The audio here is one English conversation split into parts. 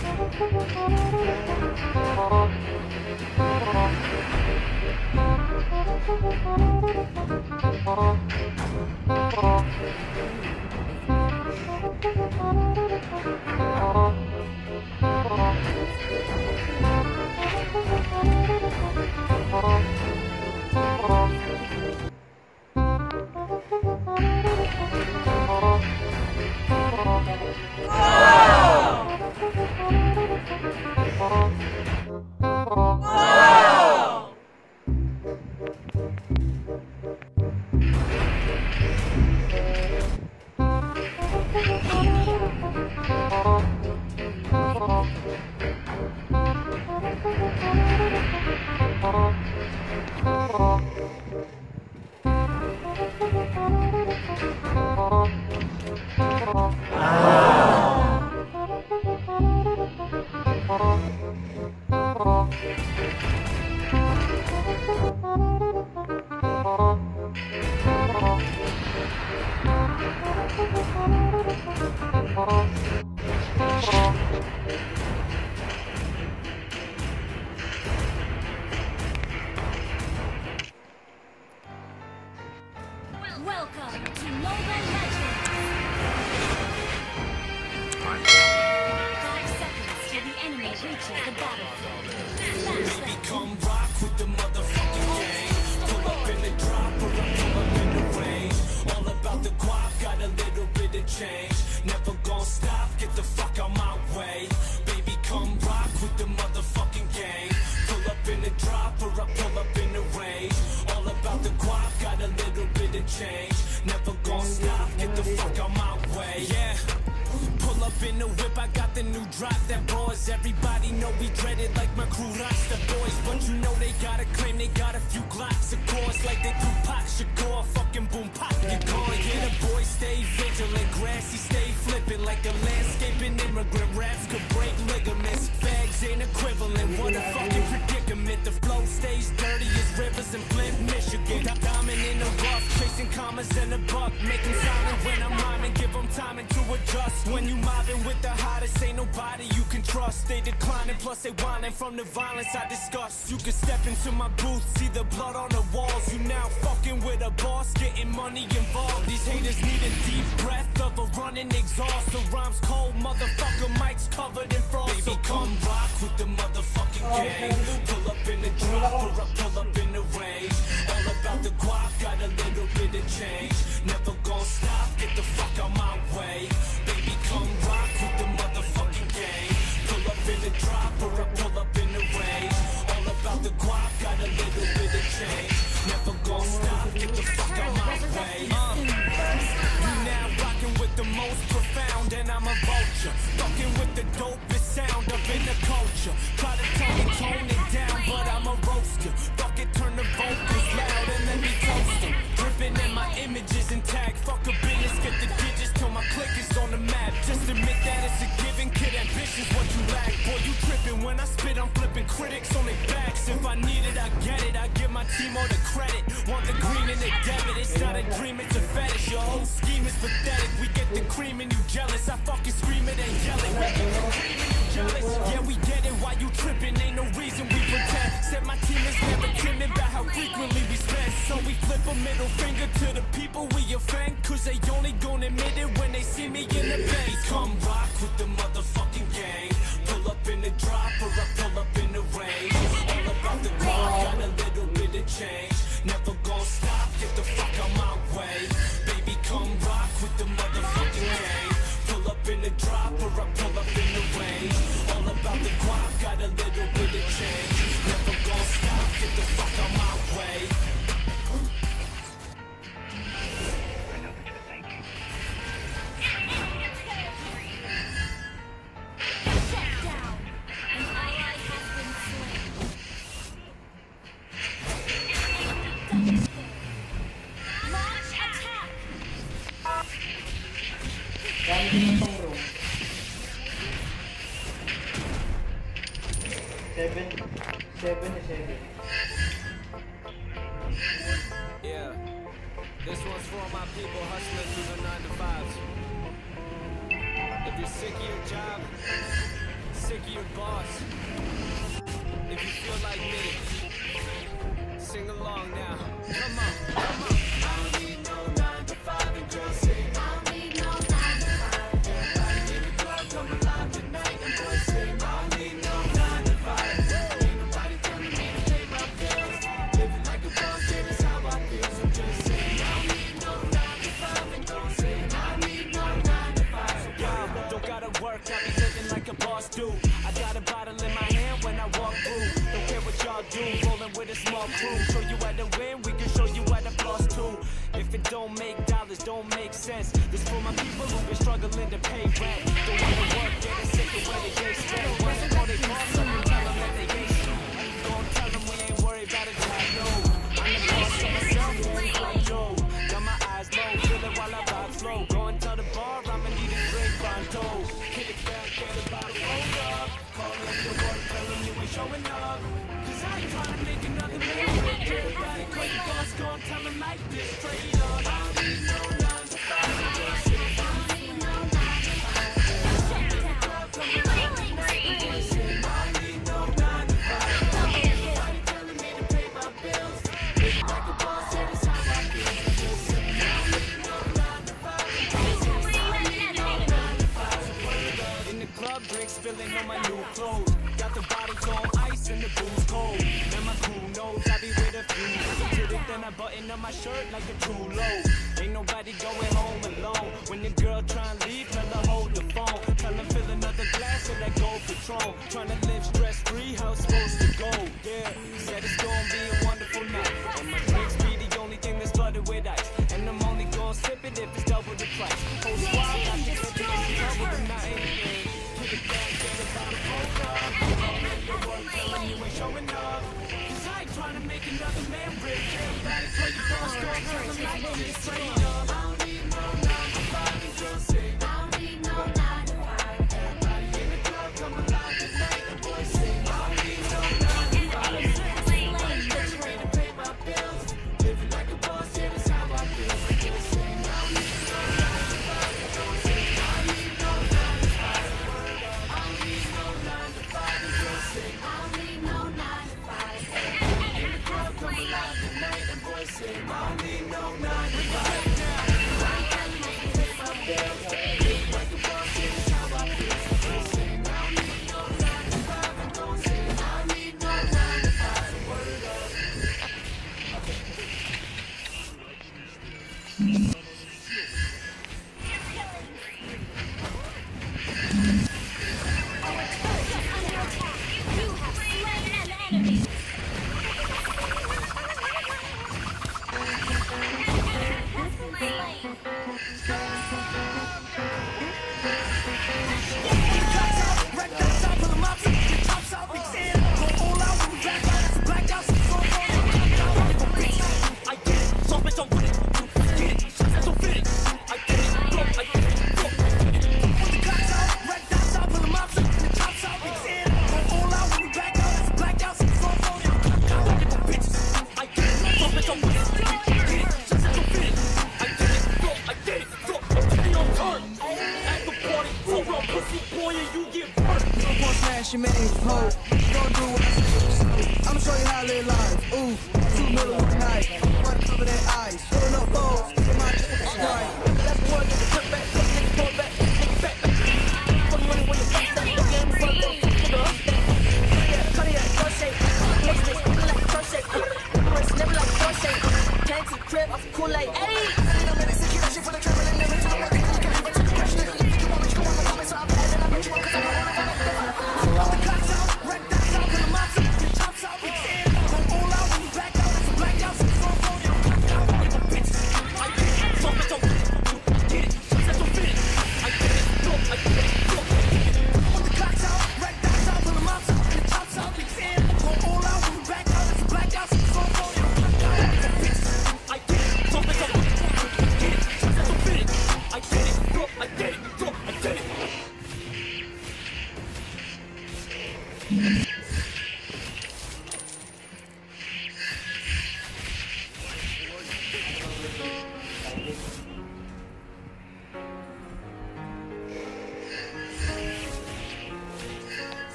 Welcome to Mobile Legends! 5 seconds till the enemy reaches the battlefield. Baby, come rock with the motherfucking gang. Pull up in the drop or I pull up in the range. All about the guap, got a little bit of change. Never gonna stop, get the fuck out my way. Baby, come rock with the motherfucking gang. Pull up in the drop or I pull up in the range. All about the guap, got a little bit of change. Never gonna stop, get the fuck out my way, yeah. Pull up in the whip, I got the new drop that bars. Everybody know we dreaded like my crew rocks the boys. But you know they gotta claim they got a few glocks. Of course, like they do Tupac Shakur, fucking boom pop, you gone. Yeah, the boys stay vigilant, grassy stay flipping like a landscaping immigrant. Raps could break ligaments, fags ain't equivalent. What a fucking predicament, the flow stays dirty as rivers in Flint, Michigan. Diamond in the rough, chasing commas and a buck, making silent when I'm rhyming, give them time to adjust. When you mobbing with the hottest, ain't nobody you can trust. They declining, plus they whining from the violence I discuss. You can step into my booth, see the blood on the walls. You now fucking with a boss, getting money involved. These haters need a deep breath of a running exhaust. The rhyme's cold, motherfucker, mics covered in frost. Baby, so come rock with the motherfucking gang. Pull up in the drop or I pull up in the range. All about the guap, got a little bit of change. Never gonna stop, get the fuck out my way. Baby, come rock with the motherfucking game. Pull up in the drop or I pull up in the range. All about the guap, got a little bit of change. Never gonna stop, get the fuck out my way. You now rocking with the most profound, and I'm a vulture. Fucking with the dopest sound up in the culture. Try to tone it down, but I'm a roaster. Fuck it, turn the vocals loud and let me toast them. Dripping and my image is intact. Fuck a business, get the digits till my click is on the map. Just admit that it's a given, kid, ambition's what you lack. Boy, you tripping when I spit, I'm flipping critics on their backs. If I need it, I get it, I give my team all the credit. Want the green and the debit, it's not a dream, it's a fetish. Your whole scheme is pathetic, we get the cream and you jealous. I fucking scream it and yell it, we get the cream and you jealous. Yeah, we get it, why you tripping, ain't no reason we pretend. Said my team is never timid about how frequently we spend. So we flip a middle finger to the people we offend, cause they only gonna admit it when they see me in the bed. Come rock with the motherfucking gang. Pull up in the drop or I pull up in the rain. All about the car, got a little bit of change. Never gonna stop, get the fuck out my way. Baby, come rock with the motherfucking gang. Pull up in the drop or I pull up in the rain. All about the guap, got a little bit of change. Never gonna stop, get the fuck out my way. Seven. Yeah, this one's for my people hustling through the 9 to 5s. If you're sick of your job, sick your boss. If you feel like me, sing along now. Come on, come on. I don't need no 9 to 5 and girls say I don't need no 9 to 5. Everybody in the club come alive tonight and boys say I don't need no 9 to 5. Ain't nobody telling me to pay my bills. Living like a boss, yeah, that's how I feel. So just say I don't need no 9 to 5 and girls say I don't need no 9 to 5. So y'all don't gotta work, I be living like a boss do. I got a bottle in my hand when I walk through. Don't care what y'all do, rolling with a small crew. Show you how to win, we can show you how to floss too. If it don't make dollars, don't make sense. This for my people who've been struggling to pay rent. Don't wanna work, get it sick of where they get spent. Once all they boss up and tell them that they ain't shit. Don't tell them we ain't worried about a title. I'm the boss of myself, man, it's like Joe. Got my eyes low, feel it while I vibe slow. Go and tell the bar, I'ma need a drink, Rondo. Kick it back, get the bottle, hold up. Calling the work, telling you ain't showing up. Cause I ain't trying to make another move. Everybody great boss, gon' tell them like this. Straight up, I don't need no 9 to 5. I don't need no 9 to 5. Shut down, feeling great. I don't need no 9 to 5. Everybody telling me to pay my bills. Living like a boss, yeah, that's how I feel. I don't need no 9 to 5. I don't need no 9 to 5. In the club, drinks spilling on my new clothes. Got the bottles on ice and the booze cold. And my crew knows I be with a few. Did it, then I button up my shirt like a true low. Ain't nobody going home alone. When the girl tryna leave, tell her hold the phone. Tell her fill another glass of that gold patrol. Tryna live stress free, how it's supposed to go. Yeah, said it's gonna be a wonderful night. And my drinks be the only thing that's flooded with ice. And I'm only gonna sip it if it's double the price. Oh, squad, I think it's double the night. Get it back, get it out of the world, telling you ain't showing up. Cause I ain't trying to make another man rich. Everybody play your boss, girl, tell them like this. Straight up, I don't need no 9 to 5 and girls say I don't need no 9 to 5. Everybody in the club come alive tonight and boys say I don't need no 9 to 5. Everybody telling me to pay my bills. Living like a boss, yeah, that's how I feel.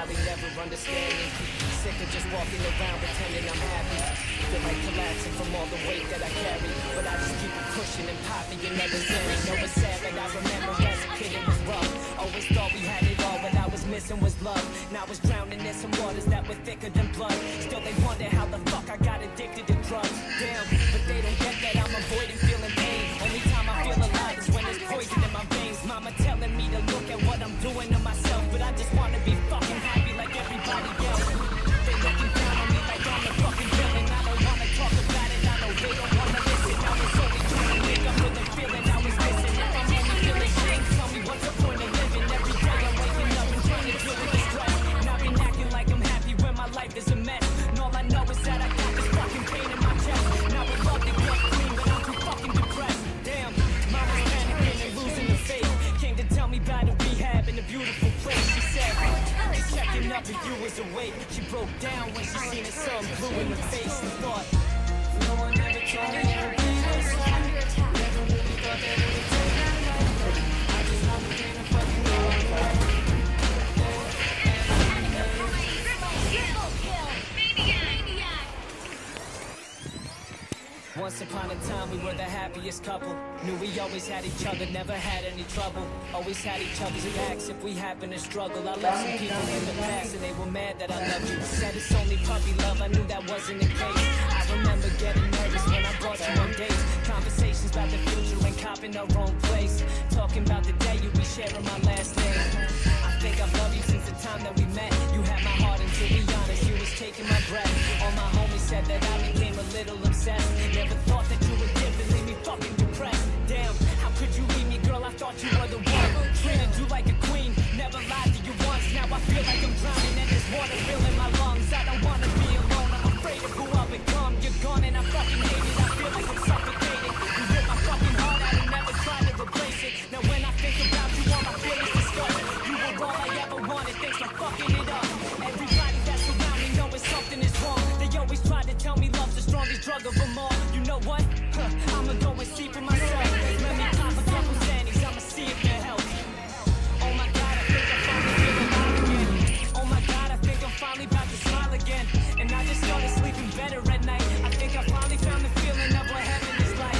probably never understand me. Sick of just walking around pretending I'm happy. Feel like collapsing from all the weight that I carry, but I just keep it pushing and popping. You never said it, no, it's sad, but I remember as a kid it was rough. Always thought we had it all, but I was missing was love. Now I was drowning in some waters that were thicker than blood. Still they wonder how the fuck I got addicted to drugs. Damn, but they don't get that I'm avoiding feeling pain. Only time I feel alive is when there's poison in my veins. Mama telling me to look at what I'm doing to myself, but I just wanna be fucking happy like everybody else. They looking down on me like I'm a fucking villain. I don't wanna talk about it, I know they don't wanna listen. I was only trying to make up for the feeling I was missing. If I'm only feeling shit, tell me what's the point of living. Every day I'm waking up and trying to deal with the stress, and I've been acting like I'm happy when my life is a mess. And all I know is that I got this fucking pain in my chest, and I would love to get clean, but I'm too fucking depressed. Damn, mama's panicking and losing the faith. Came to tell me about a rehab in a beautiful place. She said, just checking up if you was awake. She broke down when she seen the sun blue in the face and thought, no one ever told me I would be this long. Never really thought that it would take that long. I just want to get a fucking long way. Once upon a time we were the happiest couple. Knew we always had each other, never had any trouble. Always had each other's backs if we happened to struggle. I left some people in the past and they were mad that I loved you. Said it's only puppy love, I knew that wasn't the case. I remember getting nervous when I brought you on dates. Conversations about the future and copping the wrong place. Talking about the day you'll be sharing my last name. I think I've loved you since the time that we met. You had my heart and to be honest, you was taking my breath. All my homies said that I became a little obsessed. Never thought that you would give and leave me fucking depressed. Damn, how could you leave me, girl? I thought you were the one. Treated you like a queen, never lied to you once. Now I feel like I'm drowning and there's water filling my lungs. I don't wanna be alone, I'm afraid of who I'll become. You're gone and I fucking hate it, I feel like I'm suffocating. You ripped my fucking heart out and never tried to replace it. Now when I think about you, all my feelings distorted. You were all I ever wanted, thanks for fucking it up. Everybody that's around me knowing something is wrong. They always try to tell me love's the strongest drug of them all. You know what? I'ma go and see for myself. Let me pop a couple zannies, I'ma see if it helps. Oh my God, I think I'm finally feeling out again. Oh my God, I think I'm finally about to smile again. And I just started sleeping better at night. I think I finally found the feeling of what heaven is like.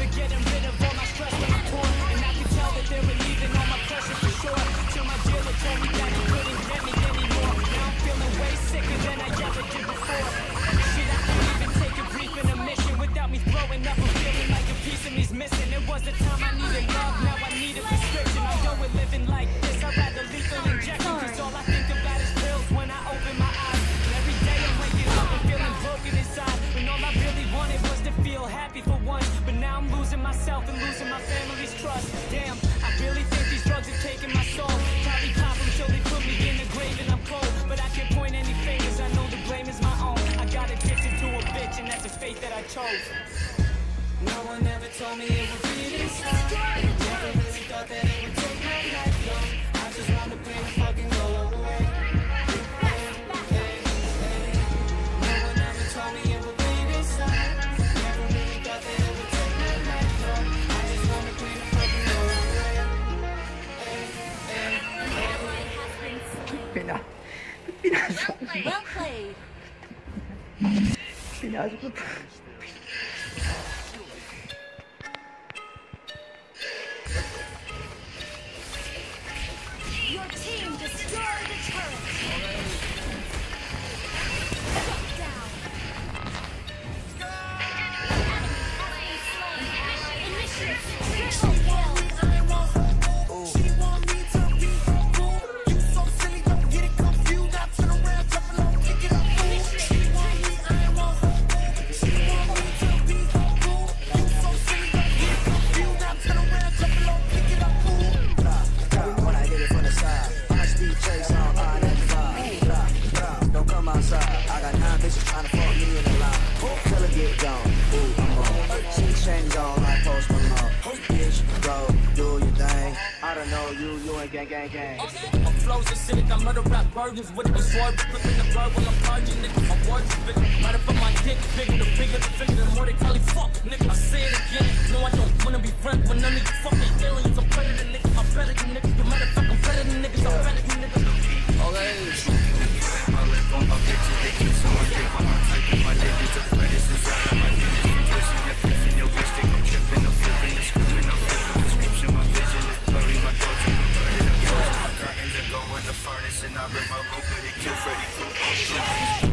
They're getting rid of all my stress when I pour, and I can tell that they're relieving all my pressure for sure. Till my dealer told me that he couldn't get me anymore. Now I'm feeling way sicker than I ever did before. Shit, I can't even take a brief in a mission without me throwing up a feeling like a piece of me's missing. It was the time I needed love, now I need a prescription. I know we're living like this, I'd rather lethal injection, cause all I think about is pills when I open my eyes. And every day I'm waking up and feeling broken inside, when all I really wanted was to feel happy for once. But now I'm losing myself and losing my family's trust. Damn, I really think these drugs are taking my soul. Probably pop them till they put me in the grave and I'm cold. But I can't point any fingers, I know the blame is my own. I got addicted to a bitch and that's a fate that I chose. No one ever told me it would be this hard. Never really thought that it would take my life long. I just want to play the fucking go away. No one ever told me it would be this hard. Never really thought that it would take my life long. I just want to play the fucking go away. Well played. Well played. Fucking aliens, I'm better than niggas. No matter if I'm better than niggas, I'm better than niggas. Okay. And I read my book with a kid ready for my shot.